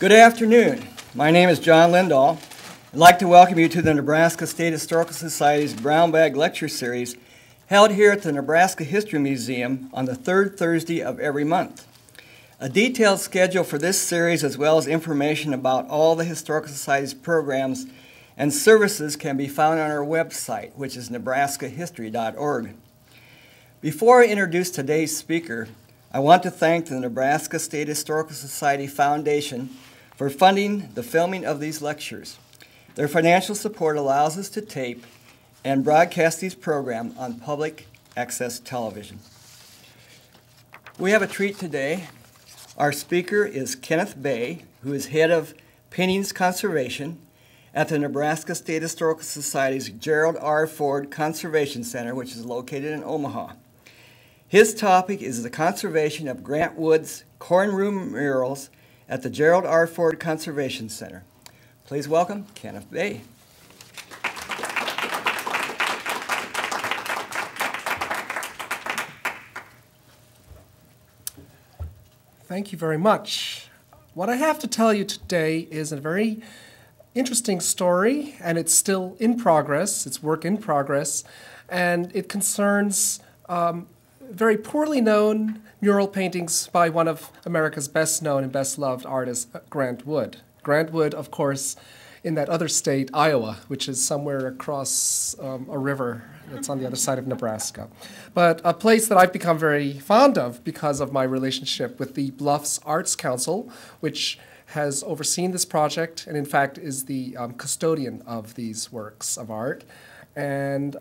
Good afternoon. My name is John Lindahl. I'd like to welcome you to the Nebraska State Historical Society's Brown Bag Lecture Series, held here at the Nebraska History Museum on the third Thursday of every month. A detailed schedule for this series, as well as information about all the Historical Society's programs and services, can be found on our website, which is nebraskahistory.org. Before I introduce today's speaker, I want to thank the Nebraska State Historical Society Foundation for funding the filming of these lectures. Their financial support allows us to tape and broadcast these programs on public access television. We have a treat today. Our speaker is Kenneth Bay, who is head of paintings conservation at the Nebraska State Historical Society's Gerald R. Ford Conservation Center, which is located in Omaha. His topic is the conservation of Grant Wood's corn room murals at the Gerald R. Ford Conservation Center. Please welcome Kenneth Bay. Thank you very much. What I have to tell you today is a very interesting story, and it's still in progress, it's work in progress, and it concerns very poorly known mural paintings by one of America's best known and best loved artists, Grant Wood. Grant Wood, of course, in that other state, Iowa, which is somewhere across a river that's on the other side of Nebraska. But a place that I've become very fond of because of my relationship with the Bluffs Arts Council, which has overseen this project and, in fact, is the custodian of these works of art. And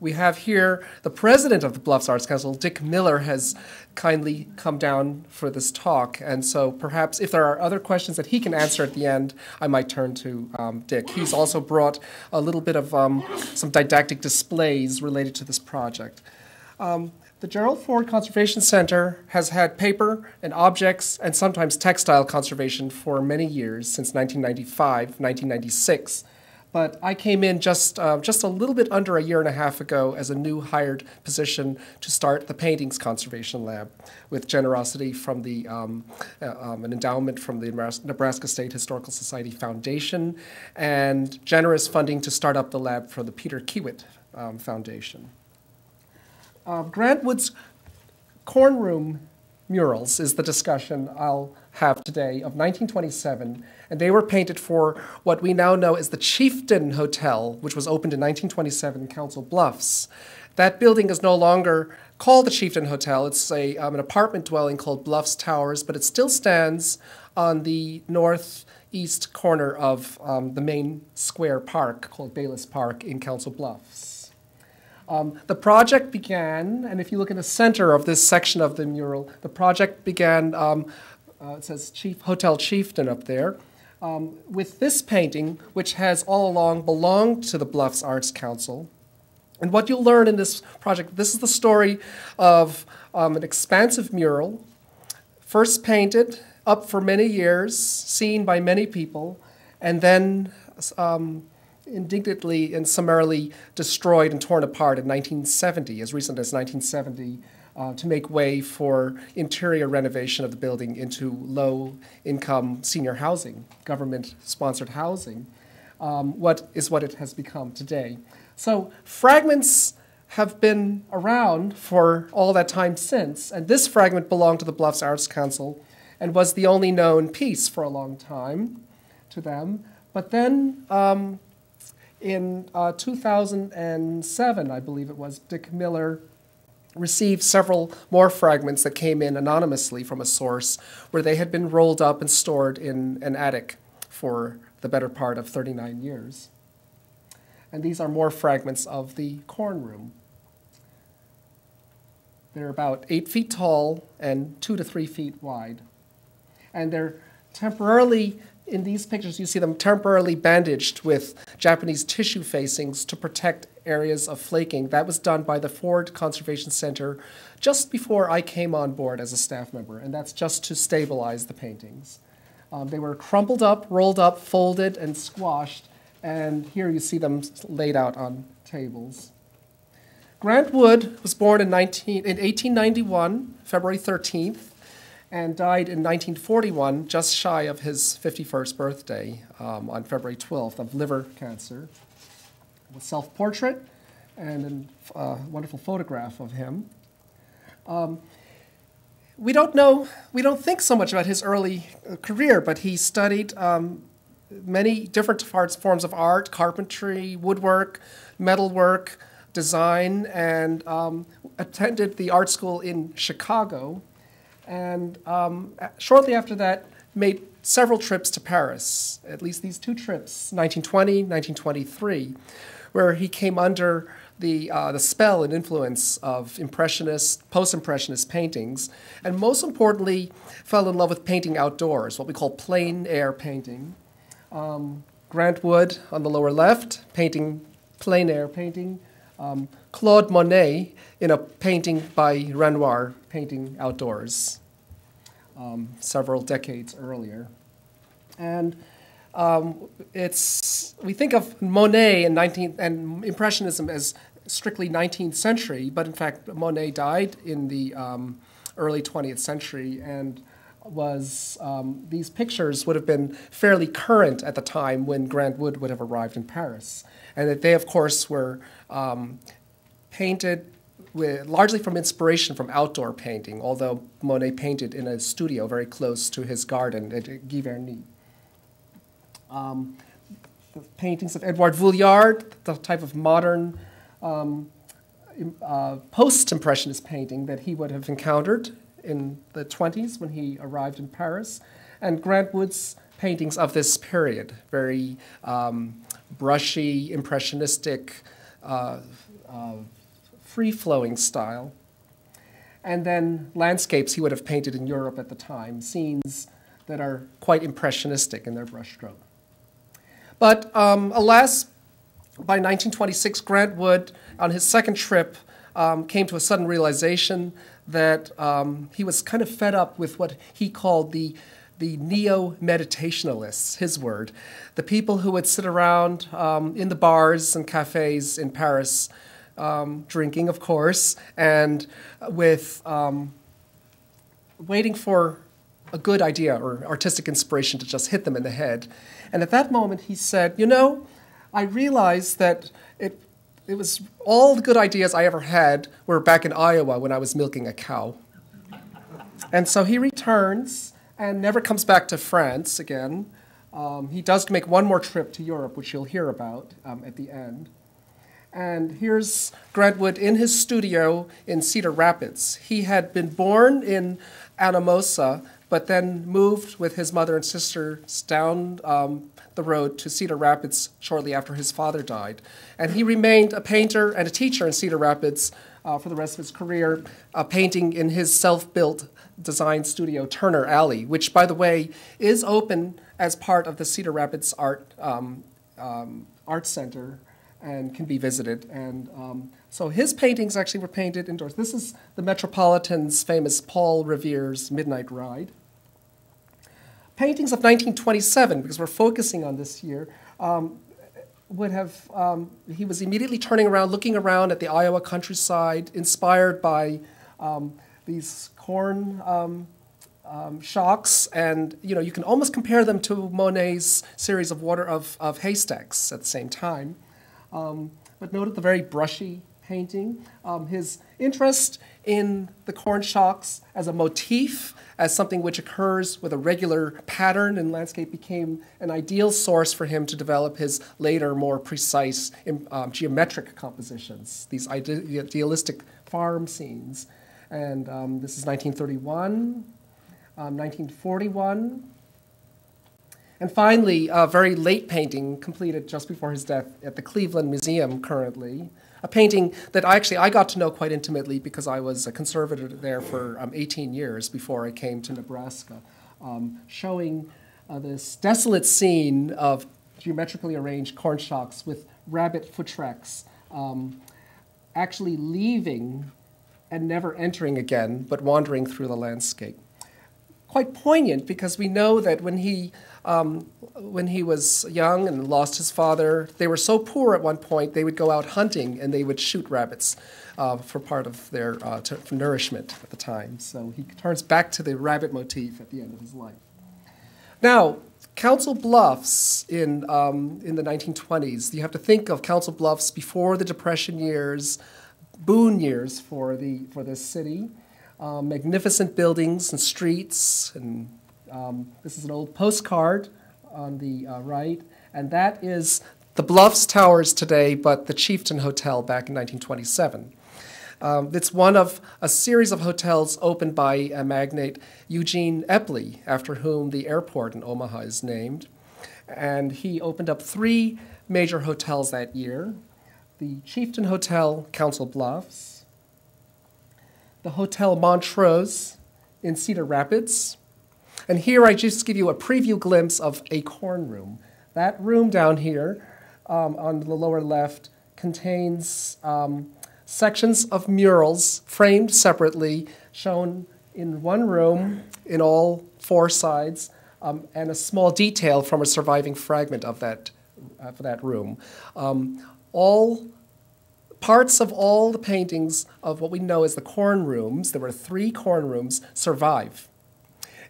we have here the president of the Bluffs Arts Council, Dick Miller, has kindly come down for this talk. And so perhaps if there are other questions that he can answer at the end, I might turn to Dick. He's also brought a little bit of some didactic displays related to this project. The Gerald Ford Conservation Center has had paper and objects and sometimes textile conservation for many years, since 1995, 1996. But I came in just a little bit under a year and a half ago as a new hired position to start the Paintings Conservation Lab with generosity from the, an endowment from the Nebraska State Historical Society Foundation and generous funding to start up the lab for the Peter Kiewit Foundation. Grant Wood's corn room murals is the discussion I'll have today of 1927, and they were painted for what we now know as the Chieftain Hotel, which was opened in 1927 in Council Bluffs. That building is no longer called the Chieftain Hotel. It's a, an apartment dwelling called Bluffs Towers, but it still stands on the northeast corner of the main square park called Bayless Park in Council Bluffs. The project began, and if you look in the center of this section of the mural, the project began, it says Hotel Chieftain up there, with this painting, which has all along belonged to the Bluffs Arts Council. And what you'll learn in this project, this is the story of an expansive mural, first painted, up for many years, seen by many people, and then indignantly and summarily destroyed and torn apart in 1970, as recent as 1970, to make way for interior renovation of the building into low-income senior housing, government-sponsored housing, what it has become today. So fragments have been around for all that time since, and this fragment belonged to the Bluffs Arts Council and was the only known piece for a long time to them. But then, in 2007, I believe it was, Dick Miller received several more fragments that came in anonymously from a source where they had been rolled up and stored in an attic for the better part of 39 years. And these are more fragments of the corn room. They're about 8 feet tall and 2 to 3 feet wide. And they're temporarily, in these pictures, you see them temporarily bandaged with Japanese tissue facings to protect areas of flaking. That was done by the Ford Conservation Center just before I came on board as a staff member, and that's just to stabilize the paintings. They were crumpled up, rolled up, folded, and squashed, and here you see them laid out on tables. Grant Wood was born in 1891, February 13th, and died in 1941, just shy of his 51st birthday, on February 12th, of liver cancer. A self-portrait and a wonderful photograph of him. We don't think so much about his early career, but he studied many different forms of art: carpentry, woodwork, metalwork, design, and attended the art school in Chicago. And shortly after that, made several trips to Paris, at least these two trips, 1920, 1923, where he came under the spell and influence of Impressionist, post-Impressionist paintings, and most importantly, fell in love with painting outdoors, what we call plein air painting. Grant Wood on the lower left, painting, plein air painting. Claude Monet in a painting by Renoir, painting outdoors, several decades earlier. And we think of Monet and Impressionism as strictly 19th century, but in fact Monet died in the early 20th century and was, these pictures would have been fairly current at the time when Grant Wood would have arrived in Paris. And that they, of course, were painted with, largely from inspiration from outdoor painting, although Monet painted in a studio very close to his garden at Giverny. The paintings of Edouard Vuillard, the type of modern post-impressionist painting that he would have encountered in the 20s when he arrived in Paris, and Grant Wood's paintings of this period, very brushy, impressionistic, free-flowing style. And then landscapes he would have painted in Europe at the time, scenes that are quite impressionistic in their brushstroke. But alas, by 1926, Grant Wood, on his second trip, came to a sudden realization that he was kind of fed up with what he called the neo-meditationalists, his word, the people who would sit around in the bars and cafes in Paris, drinking, of course, and with waiting for a good idea or artistic inspiration to just hit them in the head. And at that moment he said, you know, I realized that it was all the good ideas I ever had were back in Iowa when I was milking a cow. And so he returns and never comes back to France again. He does make one more trip to Europe, which you'll hear about at the end. And here's Grant Wood in his studio in Cedar Rapids. He had been born in Anamosa, but then moved with his mother and sisters down the road to Cedar Rapids shortly after his father died. And he remained a painter and a teacher in Cedar Rapids for the rest of his career, painting in his self-built design studio, Turner Alley, which, by the way, is open as part of the Cedar Rapids Art Center and can be visited. And so his paintings actually were painted indoors. This is the Metropolitan's famous Paul Revere's Midnight Ride. Paintings of 1927, because we're focusing on this year, he was immediately turning around, looking around at the Iowa countryside, inspired by these corn shocks, and you know, you can almost compare them to Monet's series of haystacks at the same time. But noted the very brushy painting. His interest in the corn shocks as a motif, as something which occurs with a regular pattern in landscape, became an ideal source for him to develop his later, more precise geometric compositions, these idealistic farm scenes. And this is 1931, 1941. And finally, a very late painting completed just before his death at the Cleveland Museum currently, a painting that I got to know quite intimately because I was a conservator there for 18 years before I came to Nebraska, showing this desolate scene of geometrically arranged corn shocks with rabbit foot tracks actually leaving and never entering again, but wandering through the landscape. quite poignant because we know that when he was young and lost his father, they were so poor at one point they would go out hunting and they would shoot rabbits for part of their for nourishment at the time. So he turns back to the rabbit motif at the end of his life. Now, Council Bluffs in the 1920s, you have to think of Council Bluffs before the Depression years, boon years for this city. Magnificent buildings and streets, and this is an old postcard on the right, and that is the Bluffs Towers today, but the Chieftain Hotel back in 1927. It's one of a series of hotels opened by a magnate, Eugene Eppley, after whom the airport in Omaha is named. And he opened up three major hotels that year. The Chieftain Hotel, Council Bluffs, the Hotel Montrose in Cedar Rapids. And here I just give you a preview glimpse of Acorn Room. That room down here on the lower left contains sections of murals framed separately, shown in one room in all four sides, and a small detail from a surviving fragment of that, for that room. All parts of all the paintings of what we know as the Corn Rooms, there were three Corn Rooms, survive.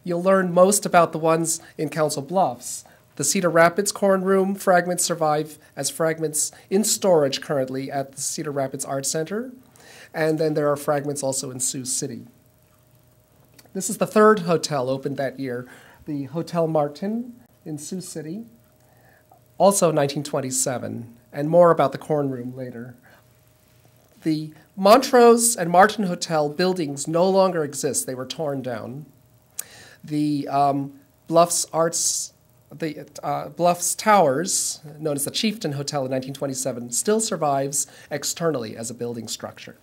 You'll learn most about the ones in Council Bluffs. The Cedar Rapids Corn Room fragments survive as fragments in storage currently at the Cedar Rapids Art Center. And then there are fragments also in Sioux City. This is the third hotel opened that year, the Hotel Martin in Sioux City, also 1927, and more about the Corn Room later. The Montrose and Martin Hotel buildings no longer exist. They were torn down. The Bluffs Towers, known as the Chieftain Hotel in 1927, still survives externally as a building structure.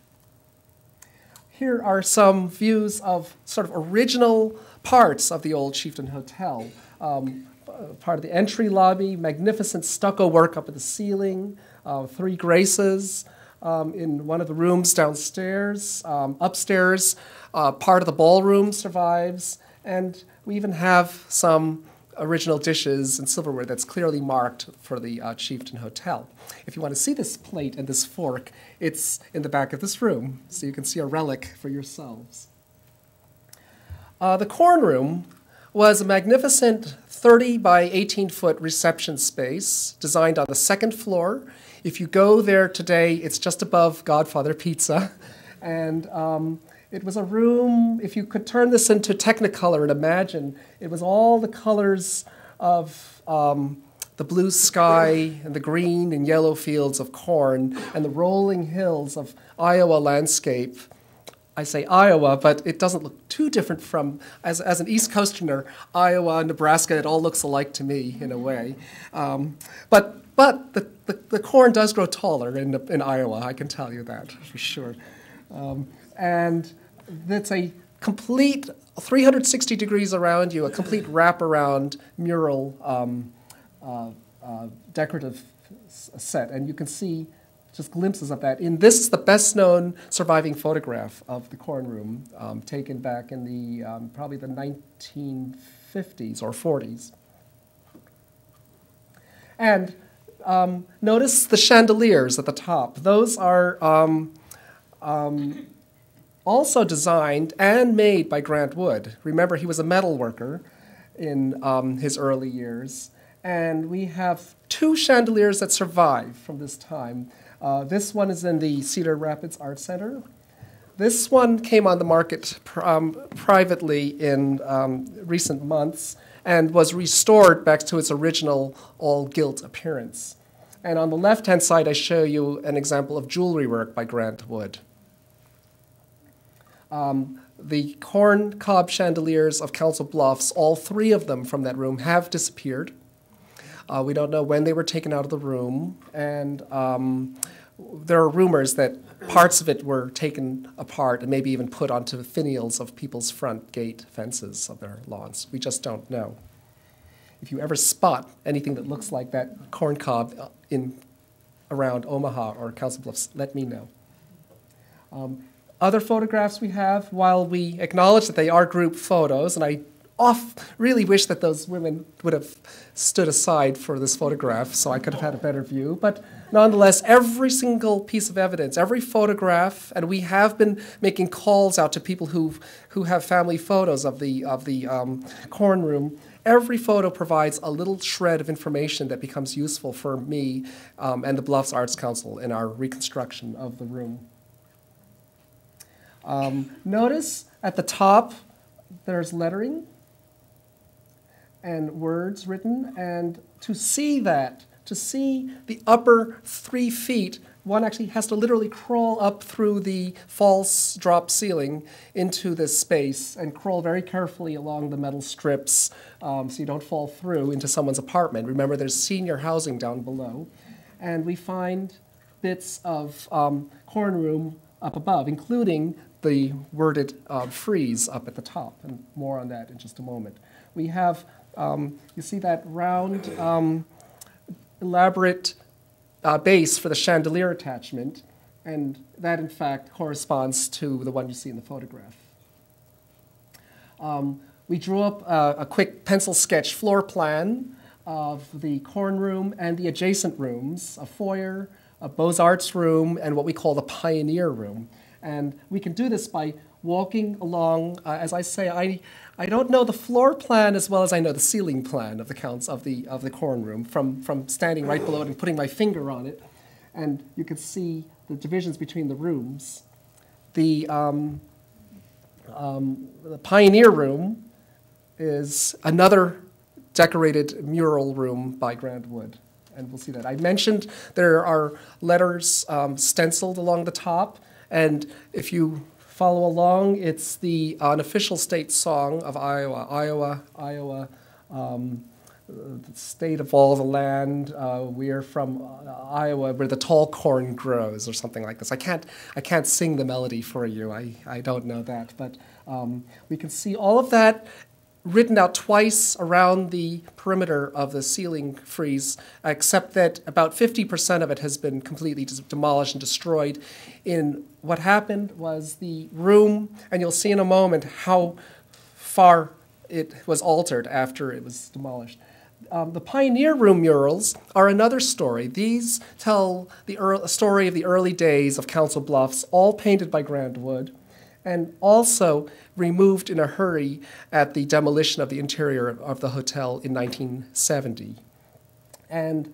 Here are some views of sort of original parts of the old Chieftain Hotel. Part of the entry lobby, magnificent stucco work up at the ceiling, three graces in one of the rooms downstairs. Upstairs, part of the ballroom survives, and we even have some original dishes and silverware that's clearly marked for the Chieftain Hotel. If you want to see this plate and this fork, it's in the back of this room, so you can see a relic for yourselves. The Corn Room was a magnificent 30 by 18-foot reception space designed on the second floor. If you go there today, it's just above Godfather Pizza. And it was a room, if you could turn this into Technicolor and imagine, it was all the colors of the blue sky and the green and yellow fields of corn and the rolling hills of Iowa landscape. I say Iowa, but it doesn't look too different from, as an East Coaster, Iowa, Nebraska, it all looks alike to me in a way. But the corn does grow taller in Iowa, I can tell you that for sure. And that's a complete 360 degrees around you, a complete wraparound mural decorative set. And you can see just glimpses of that. In this is the best known surviving photograph of the Corn Room, taken back in the probably the 1950s or 40s. And notice the chandeliers at the top. Those are also designed and made by Grant Wood. Remember, he was a metal worker in his early years. And we have two chandeliers that survive from this time. This one is in the Cedar Rapids Art Center. This one came on the market privately in recent months and was restored back to its original all-gilt appearance. And on the left-hand side, I show you an example of jewelry work by Grant Wood. The corn cob chandeliers of Council Bluffs, all three of them from that room, have disappeared. We don't know when they were taken out of the room, and there are rumors that parts of it were taken apart and maybe even put onto finials of people's front gate fences of their lawns. We just don't know. If you ever spot anything that looks like that corn cob in around Omaha or Council Bluffs, let me know. Other photographs we have, while we acknowledge that they are group photos, and I really wish that those women would have stood aside for this photograph so I could have had a better view. But nonetheless, every single piece of evidence, every photograph, and we have been making calls out to people who have family photos of the corn room. Every photo provides a little shred of information that becomes useful for me and the Bluffs Arts Council in our reconstruction of the room. Notice at the top there's lettering and words written, and to see that, to see the upper 3 feet, one actually has to literally crawl up through the false drop ceiling into this space and crawl very carefully along the metal strips so you don't fall through into someone's apartment. Remember, there's senior housing down below. And we find bits of corn room up above, including the worded frieze up at the top, and more on that in just a moment. We have, you see that round, elaborate base for the chandelier attachment, and that in fact corresponds to the one you see in the photograph. We drew up a quick pencil sketch floor plan of the corn room and the adjacent rooms, a foyer, a Beaux-Arts room, and what we call the Pioneer room. And we can do this by walking along, as I say, I don't know the floor plan as well as I know the ceiling plan of the of the corn room from standing right below it and putting my finger on it, and you can see the divisions between the rooms. The Pioneer room is another decorated mural room by Grant Wood, and we'll see that. I mentioned there are letters stenciled along the top, and if you follow along, it's the unofficial state song of Iowa. Iowa, Iowa, the state of all the land. We are from Iowa, where the tall corn grows, or something like this. I can't sing the melody for you. I don't know that, but we can see all of that written out twice around the perimeter of the ceiling frieze, except that about 50% of it has been completely demolished and destroyed. In what happened was the room, and you'll see in a moment how far it was altered after it was demolished. The Pioneer Room murals are another story. These tell the story of the early days of Council Bluffs, all painted by Grant Wood, and also removed in a hurry at the demolition of the interior of the hotel in 1970. And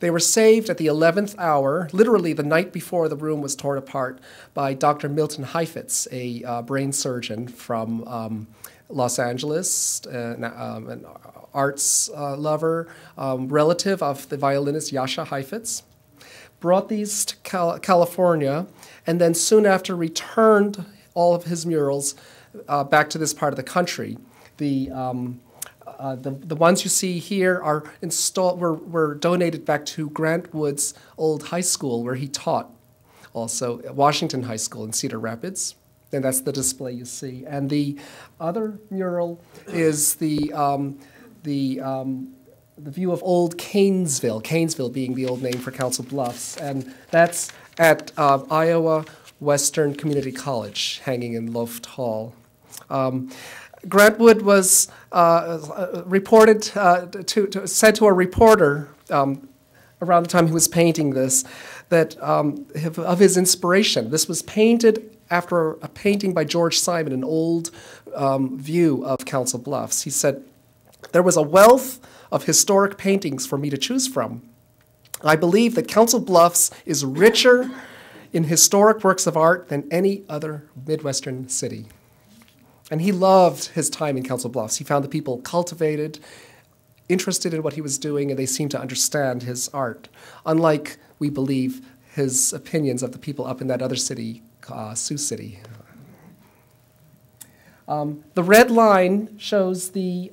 they were saved at the 11th hour, literally the night before the room was torn apart, by Dr. Milton Heifetz, a brain surgeon from Los Angeles, an arts lover, relative of the violinist Jascha Heifetz, brought these to California, and then soon after returned all of his murals back to this part of the country. The ones you see here are were donated back to Grant Wood's old high school where he taught, also at Washington High School in Cedar Rapids. And that's the display you see. And the other mural is the view of old Canesville, Canesville being the old name for Council Bluffs, and that's at Iowa Western Community College, hanging in Loft Hall. Grant Wood was reported said to a reporter around the time he was painting this that of his inspiration. This was painted after a painting by George Simon, an old view of Council Bluffs. He said, "There was a wealth of historic paintings for me to choose from. I believe that Council Bluffs is richer in historic works of art than any other Midwestern city." And he loved his time in Council Bluffs. He found the people cultivated, interested in what he was doing, and they seemed to understand his art, unlike, we believe, his opinions of the people up in that other city, Sioux City. The red line shows the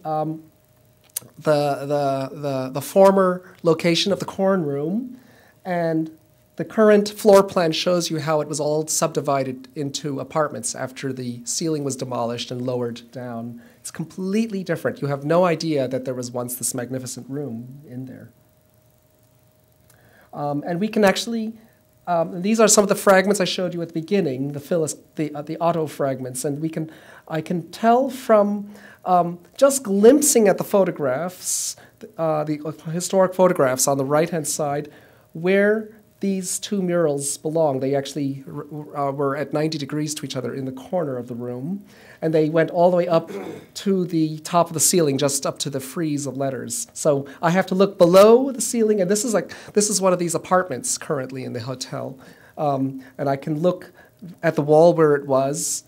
former location of the corn room, and the current floor plan shows you how it was all subdivided into apartments after the ceiling was demolished and lowered down. It's completely different. You have no idea that there was once this magnificent room in there. And we can actually These are some of the fragments I showed you at the beginning, the auto fragments, and I can tell from just glimpsing at the photographs, the historic photographs on the right-hand side, where these two murals belong. They actually were at 90 degrees to each other in the corner of the room, and they went all the way up to the top of the ceiling, just up to the frieze of letters. So I have to look below the ceiling, and this is one of these apartments currently in the hotel, and I can look at the wall where it was,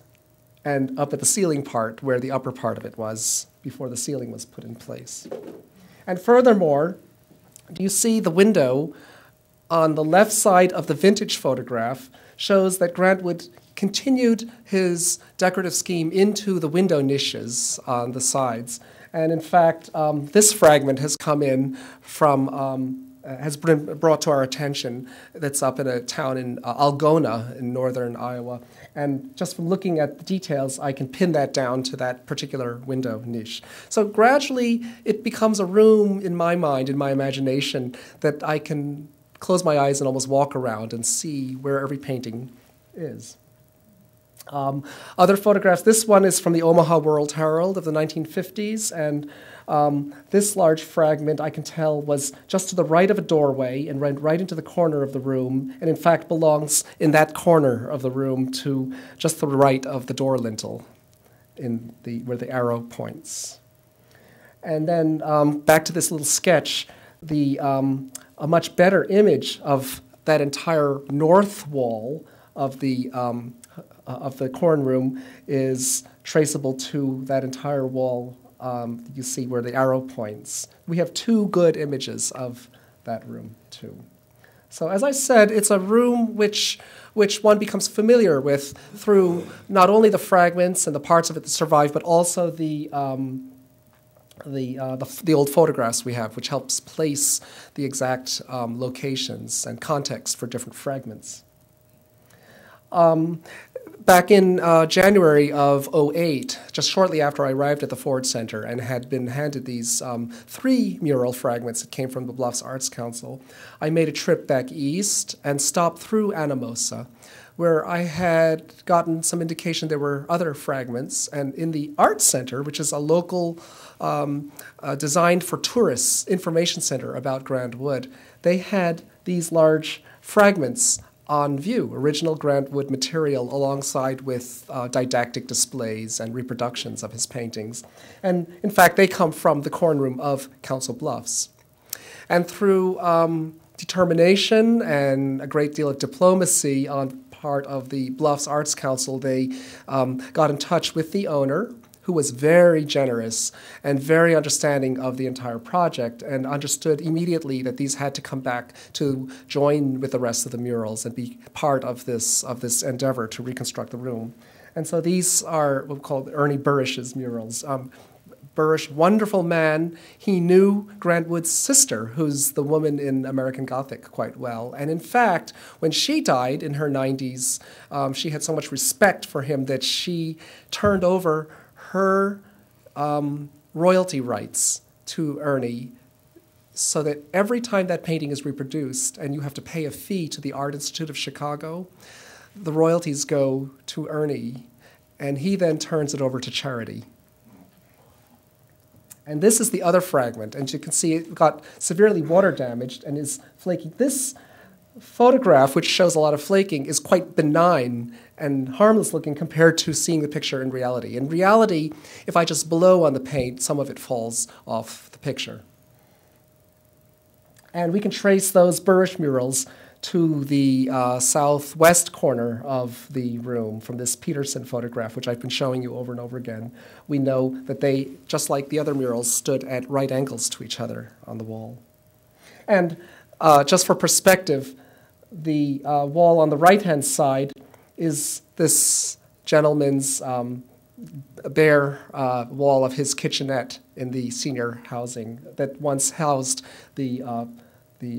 and up at the ceiling part where the upper part of it was before the ceiling was put in place. And furthermore, do you see the window on the left side of the vintage photograph shows that Grant Wood continued his decorative scheme into the window niches on the sides. And in fact, this fragment has come in from, has been brought to our attention, that's up in a town in Algona in northern Iowa. And just from looking at the details, I can pin that down to that particular window niche. So gradually, it becomes a room in my mind, in my imagination, that I can close my eyes and almost walk around and see where every painting is. Other photographs, this one is from the Omaha World Herald of the 1950s, and this large fragment, I can tell, was just to the right of a doorway and went right into the corner of the room, and in fact belongs in that corner of the room to just the right of the door lintel, in the, where the arrow points. And then back to this little sketch, the a much better image of that entire north wall of the corn room is traceable to that entire wall. You see where the arrow points. We have two good images of that room too. So as I said, it's a room which one becomes familiar with through not only the fragments and the parts of it that survive, but also the old photographs we have, which helps place the exact locations and context for different fragments. Back in January of '08, just shortly after I arrived at the Ford Center and had been handed these three mural fragments that came from the Bluffs Arts Council, I made a trip back east and stopped through Anamosa, where I had gotten some indication there were other fragments. And in the Art Center, which is a local designed for tourists information center about Grant Wood, they had these large fragments on view, original Grant Wood material alongside with didactic displays and reproductions of his paintings. And in fact, they come from the corn room of Council Bluffs. And through determination and a great deal of diplomacy on part of the Bluffs Arts Council, they got in touch with the owner, who was very generous and very understanding of the entire project, and understood immediately that these had to come back to join with the rest of the murals and be part of this endeavor to reconstruct the room. And so these are what we call Ernie Burrish's murals. Burrish, wonderful man. He knew Grant Wood's sister, who's the woman in American Gothic, quite well. And in fact, when she died in her 90s, she had so much respect for him that she turned over her royalty rights to Ernie, so that every time that painting is reproduced and you have to pay a fee to the Art Institute of Chicago, the royalties go to Ernie, and he then turns it over to charity. And this is the other fragment, and you can see it got severely water damaged and is flaking. This photograph, which shows a lot of flaking, is quite benign and harmless looking compared to seeing the picture in reality. In reality, if I just blow on the paint, some of it falls off the picture. And we can trace those Burrish murals to the southwest corner of the room from this Peterson photograph, which I've been showing you over and over again. We know that they, just like the other murals, stood at right angles to each other on the wall. And just for perspective, the wall on the right-hand side is this gentleman's bare wall of his kitchenette in the senior housing that once housed the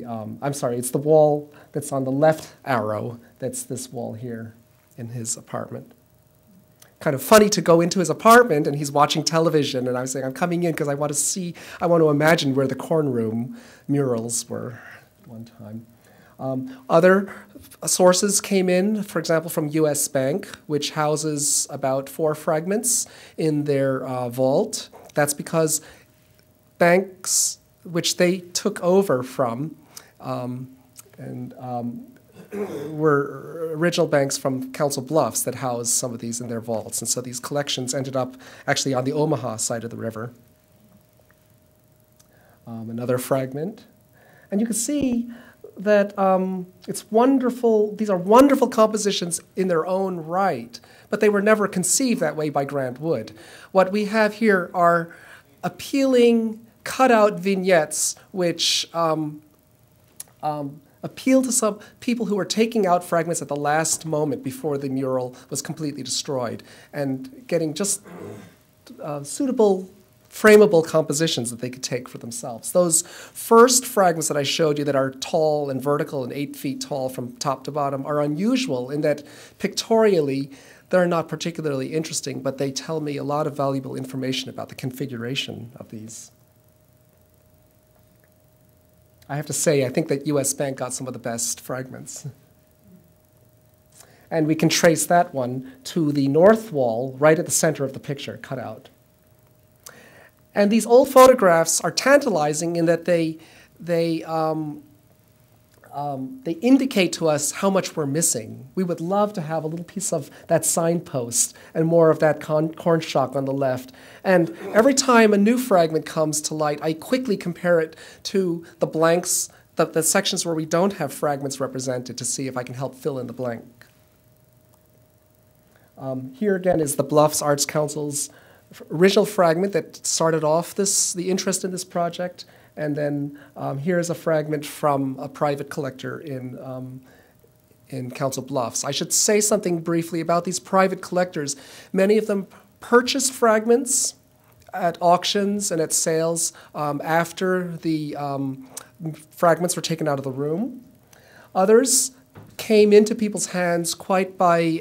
I'm sorry, it's the wall that's on the left arrow, that's this wall here in his apartment. Kind of funny to go into his apartment and he's watching television, and I'm saying, I'm coming in because I want to see, I want to imagine where the corn room murals were at one time. Other sources came in, for example, from US Bank, which houses about 4 fragments in their vault. That's because banks, which they took over from, were original banks from Council Bluffs that housed some of these in their vaults. And so these collections ended up actually on the Omaha side of the river. Another fragment. And you can see that it's wonderful, these are wonderful compositions in their own right, but they were never conceived that way by Grant Wood. What we have here are appealing cutout vignettes which appeal to some people who were taking out fragments at the last moment before the mural was completely destroyed and getting just suitable frameable compositions that they could take for themselves. Those first fragments that I showed you that are tall and vertical and 8 feet tall from top to bottom are unusual in that pictorially they're not particularly interesting, but they tell me a lot of valuable information about the configuration of these. I have to say, I think that US Bank got some of the best fragments. And we can trace that one to the north wall right at the center of the picture, cut out. And these old photographs are tantalizing in that they indicate to us how much we're missing. We would love to have a little piece of that signpost and more of that corn stalk on the left. And every time a new fragment comes to light, I quickly compare it to the blanks, the sections where we don't have fragments represented to see if I can help fill in the blank. Here again is the Bluffs Arts Council's original fragment that started off the interest in this project, and then here's a fragment from a private collector in Council Bluffs. I should say something briefly about these private collectors. Many of them purchased fragments at auctions and at sales after the fragments were taken out of the room. Others came into people's hands quite by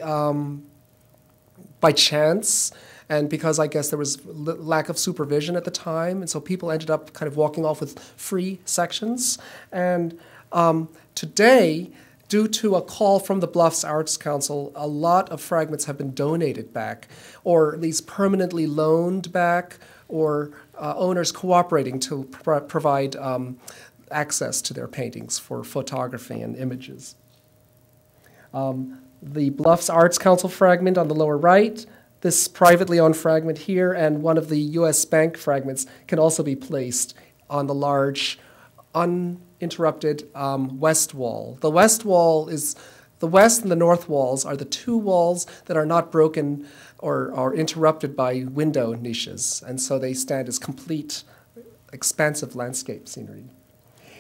chance. And because I guess there was lack of supervision at the time, and so people ended up kind of walking off with free sections. And today, due to a call from the Bluffs Arts Council, a lot of fragments have been donated back, or at least permanently loaned back, or owners cooperating to provide access to their paintings for photography and images. The Bluffs Arts Council fragment on the lower right, this privately owned fragment here, and one of the US Bank fragments can also be placed on the large, uninterrupted west wall. The west wall is, the west and the north walls are the two walls that are not broken or are interrupted by window niches, and so they stand as complete, expansive landscape scenery.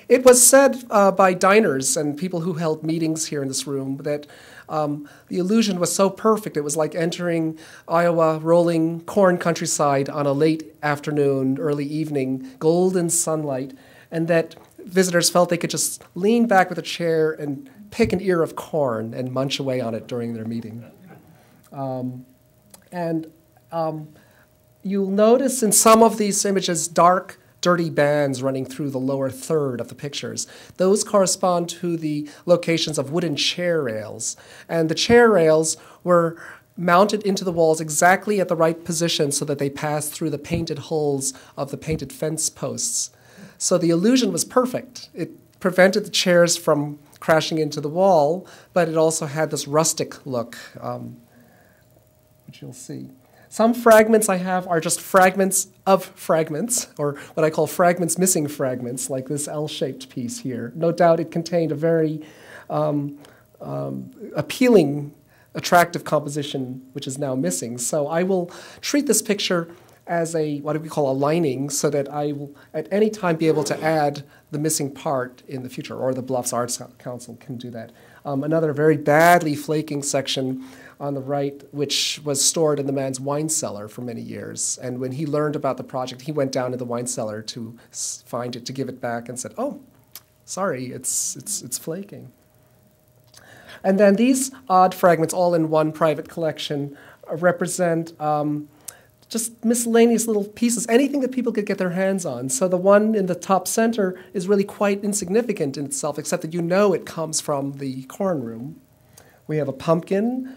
It was said by diners and people who held meetings here in this room that the illusion was so perfect. It was like entering Iowa rolling corn countryside on a late afternoon, early evening, golden sunlight, and that visitors felt they could just lean back with a chair and pick an ear of corn and munch away on it during their meeting. You'll notice in some of these images dark, dirty bands running through the lower third of the pictures. Those correspond to the locations of wooden chair rails. And the chair rails were mounted into the walls exactly at the right position so that they passed through the painted holes of the painted fence posts. So the illusion was perfect. It prevented the chairs from crashing into the wall, but it also had this rustic look, which you'll see. Some fragments I have are just fragments of fragments, or what I call fragments missing fragments, like this L-shaped piece here. No doubt it contained a very appealing, attractive composition, which is now missing. So I will treat this picture as a, what do we call, a lining, so that I will at any time be able to add the missing part in the future, or the Bluffs Arts Council can do that. Another very badly flaking section on the right, which was stored in the man's wine cellar for many years. And when he learned about the project, he went down to the wine cellar to find it, to give it back, and said, oh, sorry, it's flaking. And then these odd fragments, all in one private collection, represent just miscellaneous little pieces, anything that people could get their hands on. So the one in the top center is really quite insignificant in itself, except that you know it comes from the corn room. We have a pumpkin.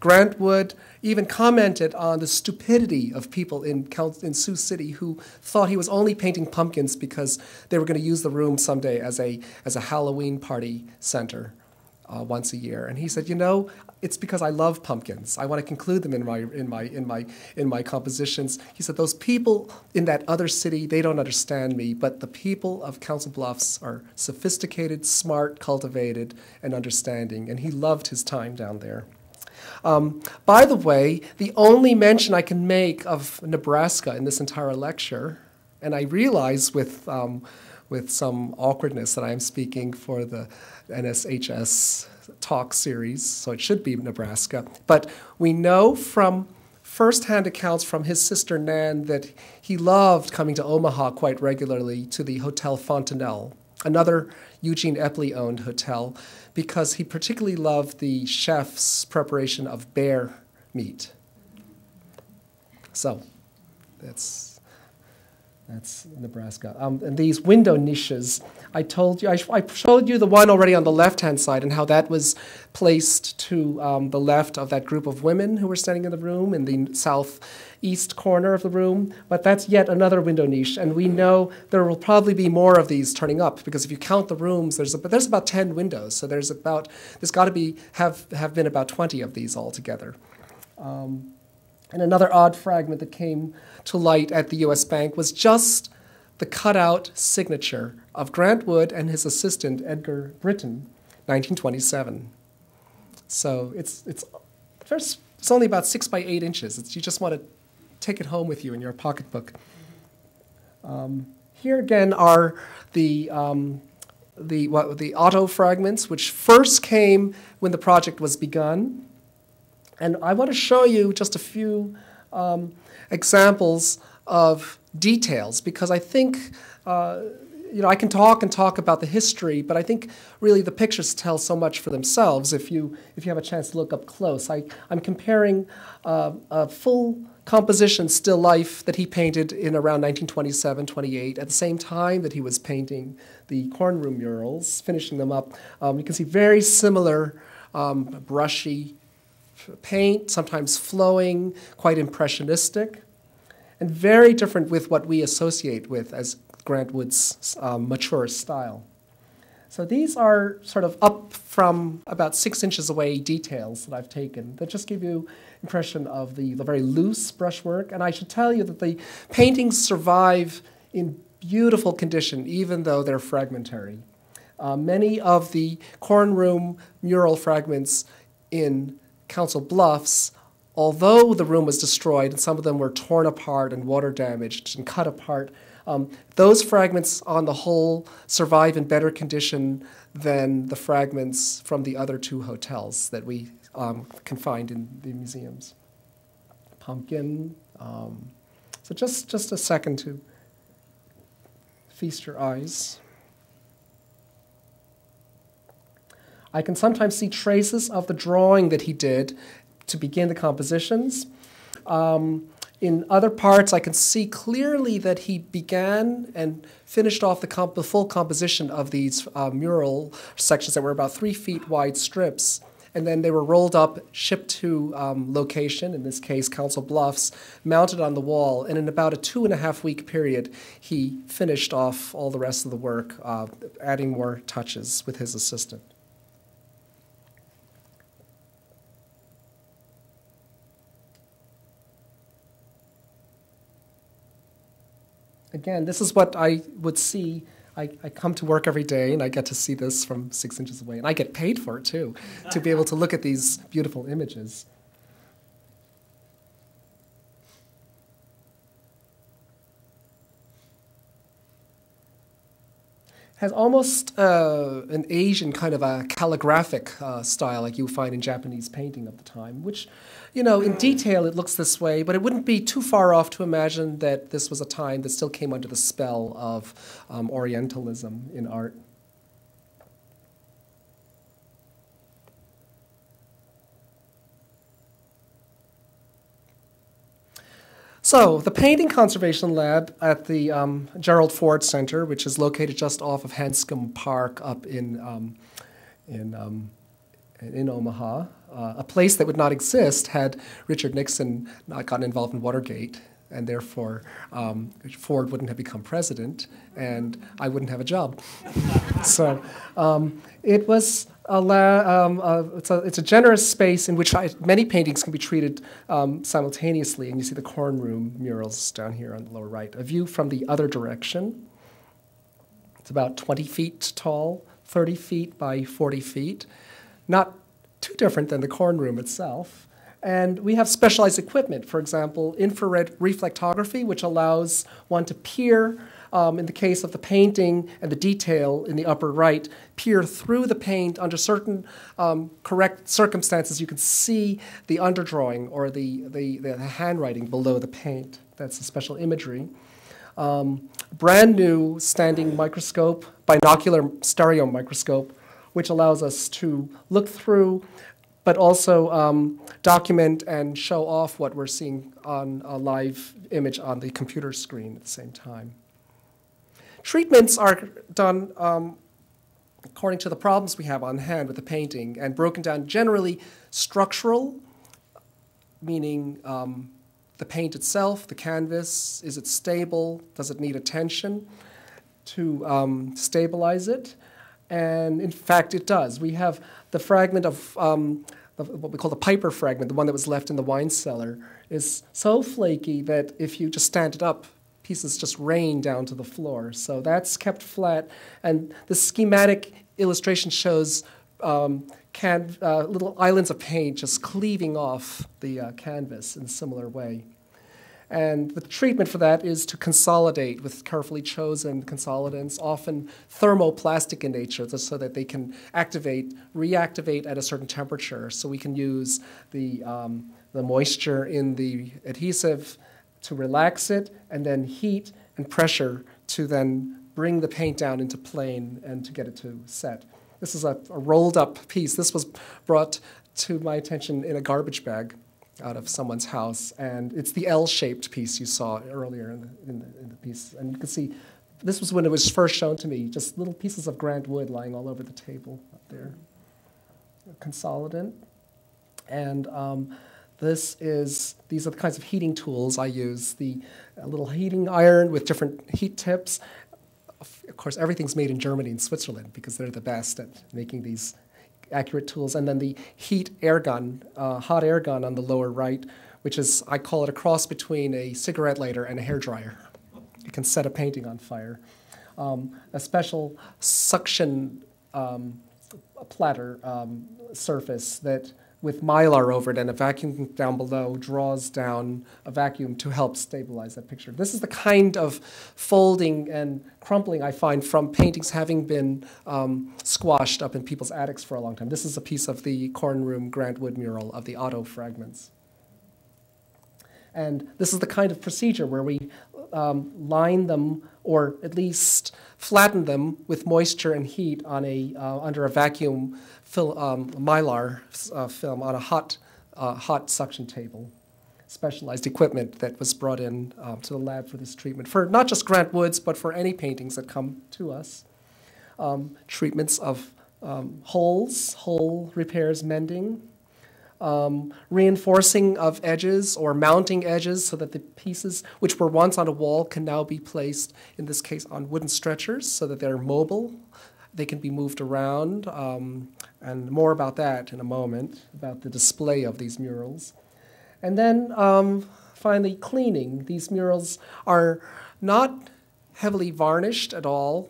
Grant Wood even commented on the stupidity of people in Sioux City who thought he was only painting pumpkins because they were going to use the room someday as a Halloween party center once a year. And he said, you know, it's because I love pumpkins. I want to conclude them in my compositions. He said, those people in that other city, they don't understand me, but the people of Council Bluffs are sophisticated, smart, cultivated, and understanding. And he loved his time down there. By the way, the only mention I can make of Nebraska in this entire lecture, and I realize with some awkwardness that I am speaking for the NSHS talk series, so it should be Nebraska, but we know from first-hand accounts from his sister Nan that he loved coming to Omaha quite regularly to the Hotel Fontenelle, another Eugene Eppley-owned hotel, because he particularly loved the chef's preparation of bear meat. So that's Nebraska. And these window niches, I showed you the one already on the left-hand side and how that was placed to the left of that group of women who were standing in the room in the southeast corner of the room. But that's yet another window niche, and we know there will probably be more of these turning up because if you count the rooms, there's about 10 windows, so there's got to be have been about 20 of these altogether. And another odd fragment that came to light at the US Bank was just the cutout signature of Grant Wood and his assistant, Edgar Britton, 1927. So it's only about 6 by 8 inches. You just want to take it home with you in your pocketbook. Here again are the auto fragments, which first came when the project was begun. And I want to show you just a few examples of details, because I think, you know, I can talk and talk about the history, but I think really the pictures tell so much for themselves if you have a chance to look up close. I'm comparing a full composition still life that he painted in around 1927-28 at the same time that he was painting the corn room murals, finishing them up. You can see very similar brushy paint, sometimes flowing, quite impressionistic, and very different with what we associate with as Grant Wood's mature style. So these are sort of up from about 6 inches away details that I've taken that just give you impression of the very loose brushwork. And I should tell you that the paintings survive in beautiful condition, even though they're fragmentary. Many of the corn room mural fragments in Council Bluffs, although the room was destroyed and some of them were torn apart and water damaged and cut apart, those fragments on the whole survive in better condition than the fragments from the other two hotels that we can find in the museums. Pumpkin. So just a second to feast your eyes. I can sometimes see traces of the drawing that he did to begin the compositions. In other parts, I can see clearly that he began and finished off the full composition of these mural sections that were about 3 feet wide strips. And then they were rolled up, shipped to location, in this case Council Bluffs, mounted on the wall, and in about a 2.5 week period, he finished off all the rest of the work, adding more touches with his assistant. Again, this is what I would see. I come to work every day, and I get to see this from 6 inches away. And I get paid for it, too, to be able to look at these beautiful images. It has almost an Asian kind of a calligraphic style like you find in Japanese painting of the time, which, you know, in detail it looks this way, but it wouldn't be too far off to imagine that this was a time that still came under the spell of Orientalism in art. So the Painting Conservation Lab at the Gerald Ford Center, which is located just off of Hanscom Park up in Omaha, a place that would not exist had Richard Nixon not gotten involved in Watergate, and therefore Ford wouldn't have become president, and I wouldn't have a job. So it was a it's a generous space in which many paintings can be treated simultaneously, and you see the corn room murals down here on the lower right. A view from the other direction. It's about 20 feet tall, 30 feet by 40 feet. Not too different than the corn room itself. And we have specialized equipment, for example, infrared reflectography, which allows one to peer, in the case of the painting and the detail in the upper right, peer through the paint under certain correct circumstances. You can see the underdrawing or the handwriting below the paint. That's a special imagery. Brand new standing microscope, binocular stereo microscope, which allows us to look through, but also document and show off what we're seeing on a live image on the computer screen at the same time. Treatments are done according to the problems we have on hand with the painting and broken down generally structural, meaning the paint itself, the canvas, is it stable, does it need attention to stabilize it? And in fact, it does. We have the fragment of what we call the Piper fragment, the one that was left in the wine cellar, is so flaky that if you just stand it up, pieces just rain down to the floor. So that's kept flat. And the schematic illustration shows little islands of paint just cleaving off the canvas in a similar way. And the treatment for that is to consolidate with carefully chosen consolidants, often thermoplastic in nature, so that they can activate, reactivate at a certain temperature. So we can use the moisture in the adhesive to relax it, and then heat and pressure to then bring the paint down into plane and to get it to set. This is a rolled up piece. This was brought to my attention in a garbage bag out of someone's house, and it's the L-shaped piece you saw earlier in the piece. And you can see, this was when it was first shown to me, just little pieces of Grant Wood lying all over the table up there. Consolidant. And these are the kinds of heating tools I use, the little heating iron with different heat tips. Of course, everything's made in Germany and Switzerland because they're the best at making these accurate tools, and then the heat air gun, hot air gun on the lower right, which is, I call it a cross between a cigarette lighter and a hairdryer. It can set a painting on fire. A special suction platter surface that with mylar over it and a vacuum down below draws down a vacuum to help stabilize that picture. This is the kind of folding and crumpling I find from paintings having been squashed up in people's attics for a long time. This is a piece of the Corn Room Grant Wood mural of the Otto fragments. And this is the kind of procedure where we line them, or at least flatten them with moisture and heat on a, under a vacuum mylar film on a hot suction table. Specialized equipment that was brought in to the lab for this treatment, for not just Grant Wood's, but for any paintings that come to us. Treatments of holes, hole repairs, mending. Reinforcing of edges or mounting edges so that the pieces which were once on a wall can now be placed, in this case, on wooden stretchers so that they're mobile. They can be moved around, and more about that in a moment, about the display of these murals. And then finally, cleaning. These murals are not heavily varnished at all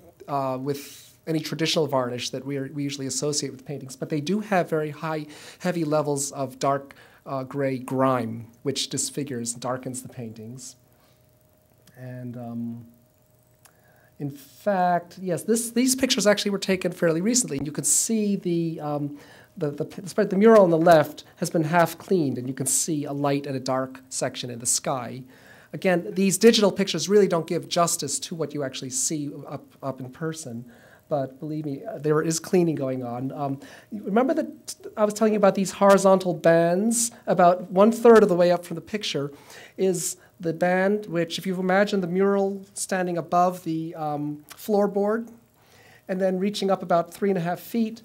with any traditional varnish that we usually associate with paintings, but they do have very high, heavy levels of dark gray grime, which disfigures and darkens the paintings. And in fact, yes, these pictures actually were taken fairly recently. You can see the mural on the left has been half cleaned, and you can see a light and a dark section in the sky. Again, these digital pictures really don't give justice to what you actually see up in person. But believe me, there is cleaning going on. Remember that I was telling you about these horizontal bands? About 1/3 of the way up from the picture is the band, which if you imagine the mural standing above the floorboard and then reaching up about 3.5 feet,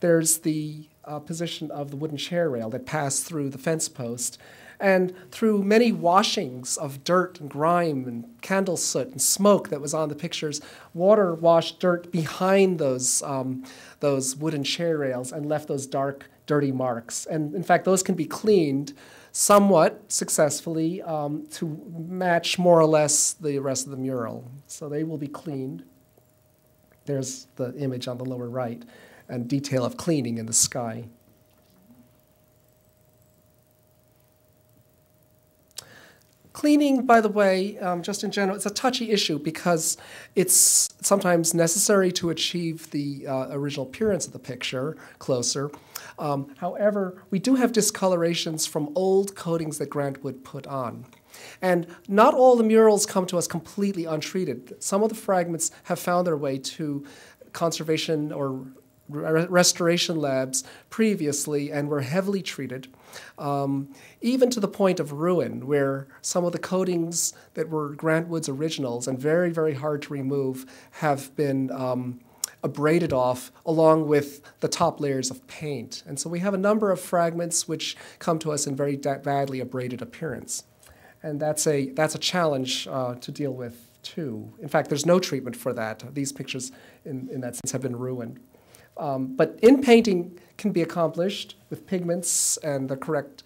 there's the position of the wooden chair rail that passed through the fence post. And through many washings of dirt and grime and candle soot and smoke that was on the pictures, water washed dirt behind those wooden chair rails and left those dark, dirty marks. And in fact, those can be cleaned somewhat successfully to match more or less the rest of the mural. So they will be cleaned. There's the image on the lower right and detail of cleaning in the sky. Cleaning, by the way, just in general, it's a touchy issue because it's sometimes necessary to achieve the original appearance of the picture closer. However, we do have discolorations from old coatings that Grant Wood put on. And not all the murals come to us completely untreated. Some of the fragments have found their way to conservation or restoration labs previously and were heavily treated, even to the point of ruin, where some of the coatings that were Grant Wood's originals and very, very hard to remove have been abraded off along with the top layers of paint. And so we have a number of fragments which come to us in very badly abraded appearance. And that's a challenge to deal with, too. In fact, there's no treatment for that. These pictures, in that sense, have been ruined. But in-painting can be accomplished with pigments and the correct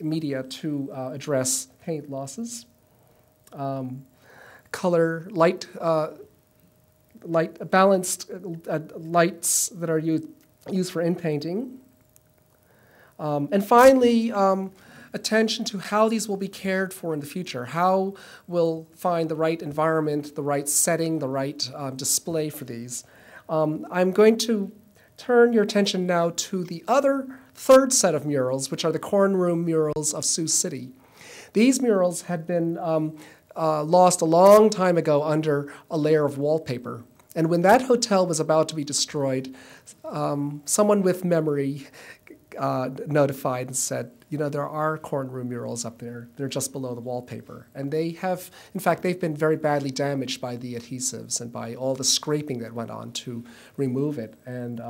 media to address paint losses. Color, light balanced lights that are used for in-painting. And finally, attention to how these will be cared for in the future. How we'll find the right environment, the right setting, the right display for these. I'm going to turn your attention now to the third set of murals, which are the Corn Room murals of Sioux City. These murals had been lost a long time ago under a layer of wallpaper. And when that hotel was about to be destroyed, someone with memory notified and said, you know, there are Corn Room murals up there. They're just below the wallpaper. And they have, in fact, they've been very badly damaged by the adhesives and by all the scraping that went on to remove it. And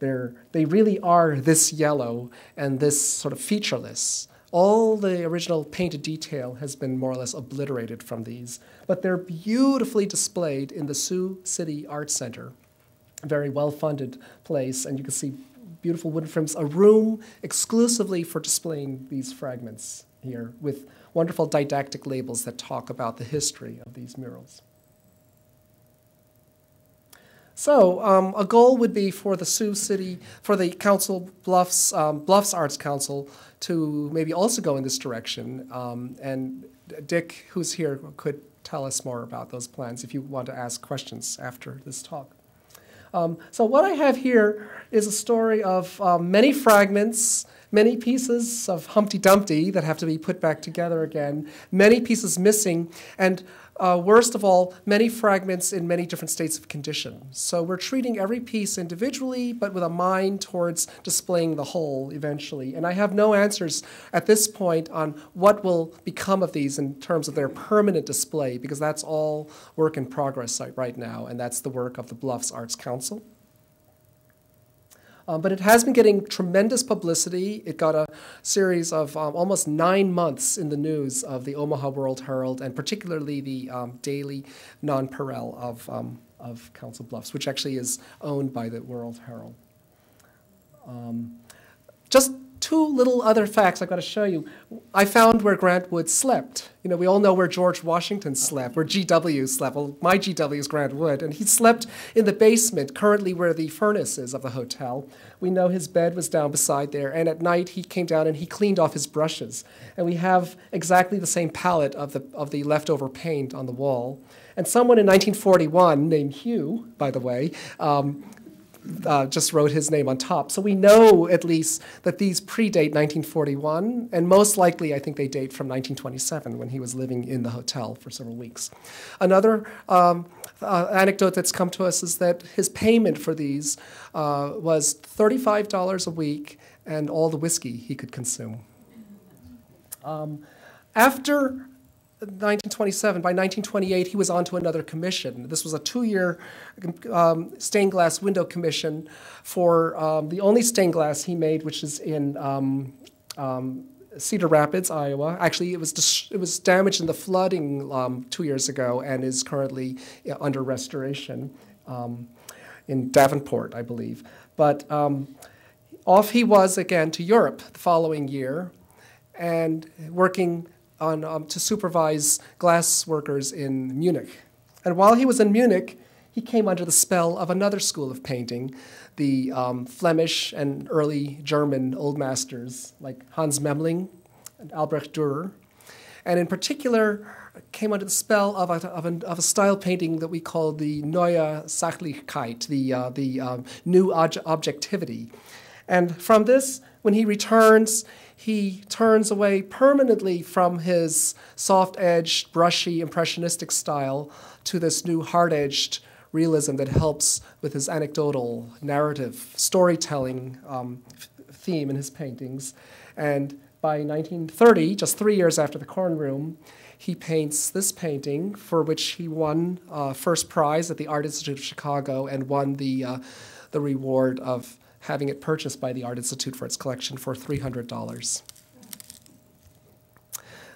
they really are this yellow and this sort of featureless. All the original painted detail has been more or less obliterated from these. But they're beautifully displayed in the Sioux City Art Center, a very well-funded place. And you can see beautiful wooden frames, a room exclusively for displaying these fragments here with wonderful didactic labels that talk about the history of these murals. So a goal would be for the Sioux City, for the Council Bluffs, Bluffs Arts Council to maybe also go in this direction. And Dick, who's here, could tell us more about those plans if you want to ask questions after this talk. So what I have here is a story of many fragments, many pieces of Humpty Dumpty that have to be put back together again, many pieces missing, and worst of all, many fragments in many different states of condition. So we're treating every piece individually, but with a mind towards displaying the whole eventually. And I have no answers at this point on what will become of these in terms of their permanent display, because that's all work in progress right now, and that's the work of the Bluffs Arts Council. But it has been getting tremendous publicity. It got a series of almost 9 months in the news of the Omaha World Herald, and particularly the daily nonpareil of Council Bluffs, which actually is owned by the World Herald. Just two little other facts I've got to show you. I found where Grant Wood slept. You know, we all know where George Washington slept, where GW slept. Well, my GW is Grant Wood, and he slept in the basement, currently where the furnace is of the hotel. We know his bed was down beside there, and at night he came down and he cleaned off his brushes. And we have exactly the same palette of the leftover paint on the wall. And someone in 1941, named Hugh, by the way, just wrote his name on top. So we know, at least, that these predate 1941, and most likely, I think they date from 1927, when he was living in the hotel for several weeks. Another anecdote that's come to us is that his payment for these was $35 a week and all the whiskey he could consume. After 1927, by 1928, he was on to another commission. This was a two-year stained glass window commission for the only stained glass he made, which is in Cedar Rapids, Iowa. Actually, it was damaged in the flooding 2 years ago and is currently under restoration in Davenport, I believe. But off he was again to Europe the following year, and working on to supervise glass workers in Munich. And while he was in Munich, he came under the spell of another school of painting, the Flemish and early German old masters like Hans Memling and Albrecht Dürer, and in particular came under the spell of a style painting that we call the Neue Sachlichkeit, the new objectivity. And from this, when he returns, he turns away permanently from his soft-edged, brushy, impressionistic style to this new hard-edged realism that helps with his anecdotal narrative storytelling theme in his paintings. And by 1930, just 3 years after the Corn Room, he paints this painting, for which he won first prize at the Art Institute of Chicago and won the reward of having it purchased by the Art Institute for its collection for $300.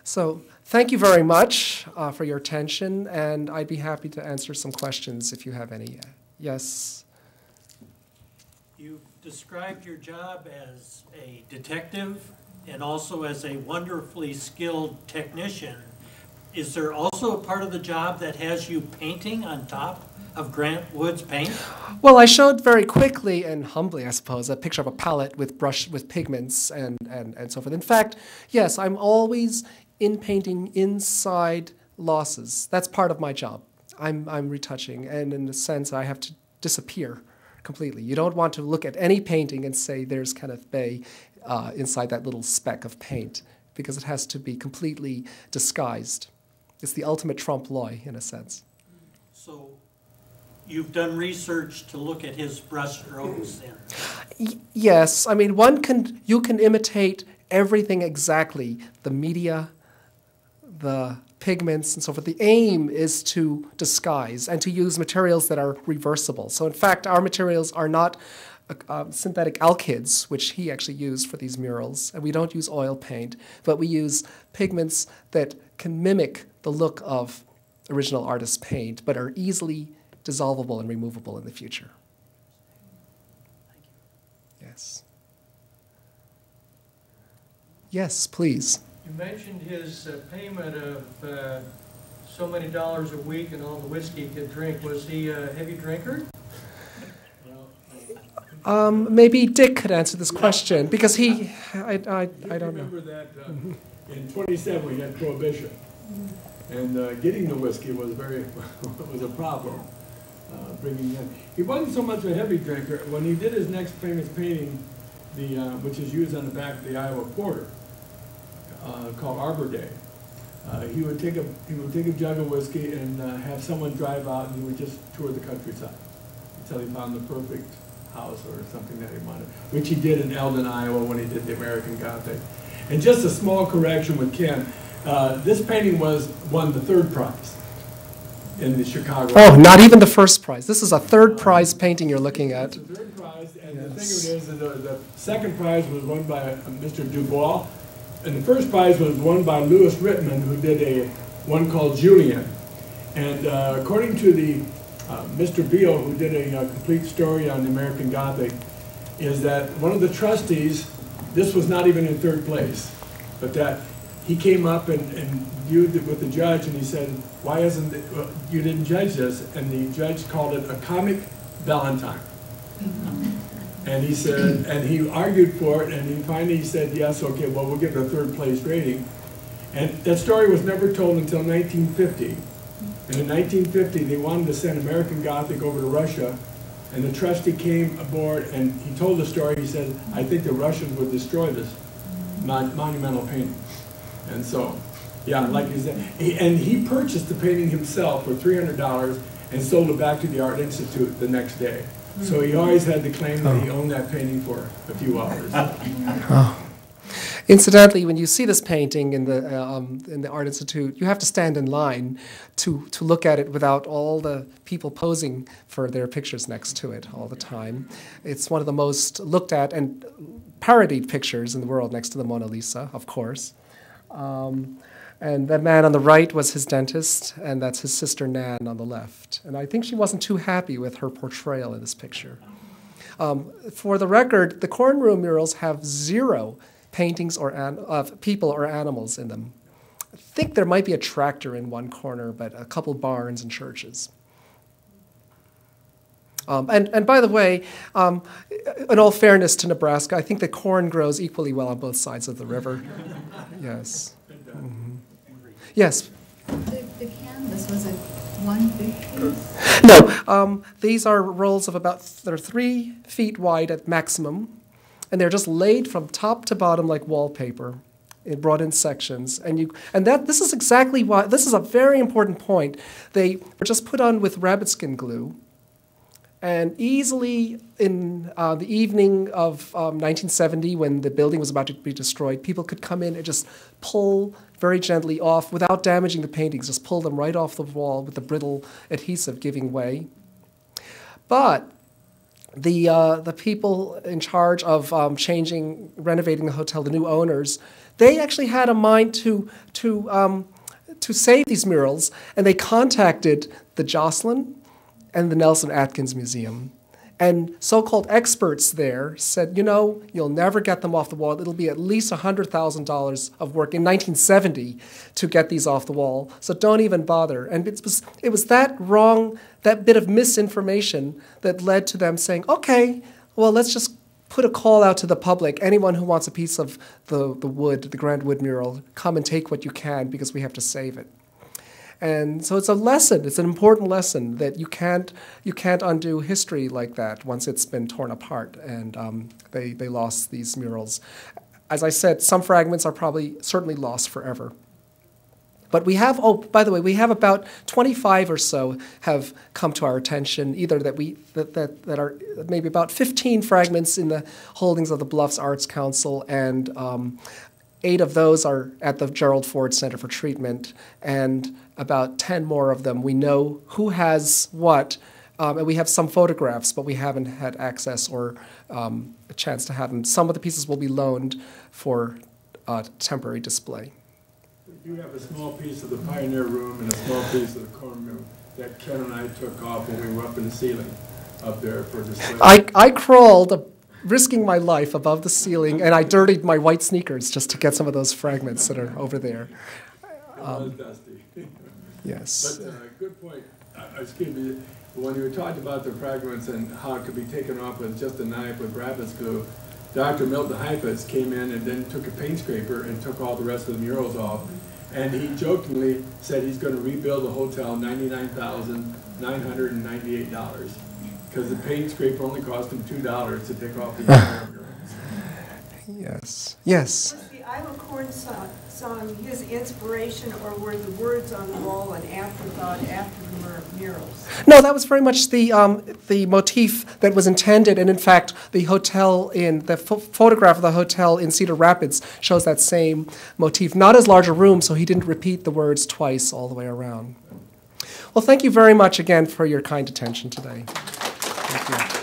So thank you very much for your attention, and I'd be happy to answer some questions if you have any. Yes? You've described your job as a detective and also as a wonderfully skilled technician. Is there also a part of the job that has you painting on top of Grant Wood's paint? Well, I showed very quickly and humbly, I suppose, a picture of a palette with pigments and so forth. In fact, yes, I'm always in painting inside losses. That's part of my job. I'm retouching, and in a sense, I have to disappear completely. You don't want to look at any painting and say, there's Kenneth Bay inside that little speck of paint, because it has to be completely disguised. It's the ultimate trompe-l'oeil, in a sense. So you've done research to look at his brushstrokes, then? Yes, I mean, you can imitate everything exactly, the media, the pigments, and so forth. The aim is to disguise and to use materials that are reversible. So in fact, our materials are not synthetic alkyds, which he actually used for these murals, and we don't use oil paint, but we use pigments that can mimic the look of original artist's paint, but are easily dissolvable and removable in the future. Thank you. Yes. Yes, please. You mentioned his payment of so many dollars a week and all the whiskey he could drink. Was he a heavy drinker? Maybe Dick could answer this question, because he, I don't know. I remember that in 27 we had Prohibition, and getting the whiskey was was a problem. Bringing in. He wasn't so much a heavy drinker. When he did his next famous painting, which is used on the back of the Iowa Quarter, called Arbor Day, he would take a jug of whiskey and have someone drive out, and he would just tour the countryside until he found the perfect house or something that he wanted, which he did in Eldon, Iowa, when he did the American Gothic. And just a small correction with Ken, this painting won the third prize in the Chicago. Oh, not even the first prize. This is a third prize painting you're looking at. The third prize, and yes. The thing of it is that the second prize was won by Mr. Dubois, and the first prize was won by Lewis Rittman, who did one called Julian. And according to the Mr. Beale, who did a complete story on the American Gothic, is that one of the trustees, this was not even in third place, but that he came up and viewed it with the judge, and he said, why isn't it, you didn't judge this? And the judge called it a comic Valentine. And he said, and he argued for it, and he finally said, yes, okay, well, we'll give it a third place rating. And that story was never told until 1950. And in 1950, they wanted to send American Gothic over to Russia, and the trustee came aboard, and he told the story. He said, I think the Russians would destroy this monumental painting. And so, yeah, like you said, and he purchased the painting himself for $300 and sold it back to the Art Institute the next day. So he always had the claim that he owned that painting for a few hours. Oh. Incidentally, when you see this painting in the Art Institute, you have to stand in line to look at it without all the people posing for their pictures next to it all the time. It's one of the most looked at and parodied pictures in the world, next to the Mona Lisa, of course. And that man on the right was his dentist, and that's his sister Nan on the left. And I think she wasn't too happy with her portrayal in this picture. For the record, the cornrow murals have zero paintings or of people or animals in them. I think there might be a tractor in one corner, but a couple barns and churches. And by the way, in all fairness to Nebraska, I think the corn grows equally well on both sides of the river. Yes. Mm-hmm. Yes? The canvas, was it one big piece? No. These are rolls of about they're 3 feet wide at maximum, and they're just laid from top to bottom like wallpaper. It brought in sections, and this is exactly why, this is a very important point. They were just put on with rabbit skin glue, and easily in the evening of 1970, when the building was about to be destroyed, people could come in and just pull very gently off, without damaging the paintings, just pull them right off the wall with the brittle adhesive giving way. But the people in charge of renovating the hotel, the new owners, they actually had a mind to save these murals, and they contacted the Joslin and the Nelson Atkins Museum. And so-called experts there said, you know, you'll never get them off the wall. It'll be at least $100,000 of work in 1970 to get these off the wall, so don't even bother. And it was that bit of misinformation that led to them saying, okay, well, let's just put a call out to the public. Anyone who wants a piece of the wood, the Grant Wood mural, come and take what you can, because we have to save it. And so it's a lesson, it's an important lesson, that you can't undo history like that once it's been torn apart. And they lost these murals. As I said, some fragments are certainly lost forever. But we have, oh, by the way, we have about 25 or so have come to our attention, either that are maybe about 15 fragments in the holdings of the Bluffs Arts Council, and 8 of those are at the Gerald Ford Center for Treatment, and about 10 more of them we know who has what, and we have some photographs, but we haven't had access or a chance to have them. Some of the pieces will be loaned for temporary display. You have a small piece of the Pioneer Room and a small piece of the Corn Room that Ken and I took off when we were up in the ceiling up there for display. I crawled risking my life above the ceiling, and I dirtied my white sneakers just to get some of those fragments that are over there. Dusty. Yes. But good point. Excuse me. When you talked about the fragments and how it could be taken off with just a knife with rabbit's glue, Dr. Milton Heifetz came in and then took a paint scraper and took all the rest of the murals off. And he jokingly said he's going to rebuild the hotel $99,998. Because the paint scraper only cost him $2 to take off the murals. Yes. Yes. Was the Iowa Corn song his inspiration, or were the words on the wall an afterthought after the murals? No, that was very much the motif that was intended, and in fact, the hotel in the photograph of the hotel in Cedar Rapids shows that same motif. Not as large a room, so he didn't repeat the words twice all the way around. Well, thank you very much again for your kind attention today. Thank you.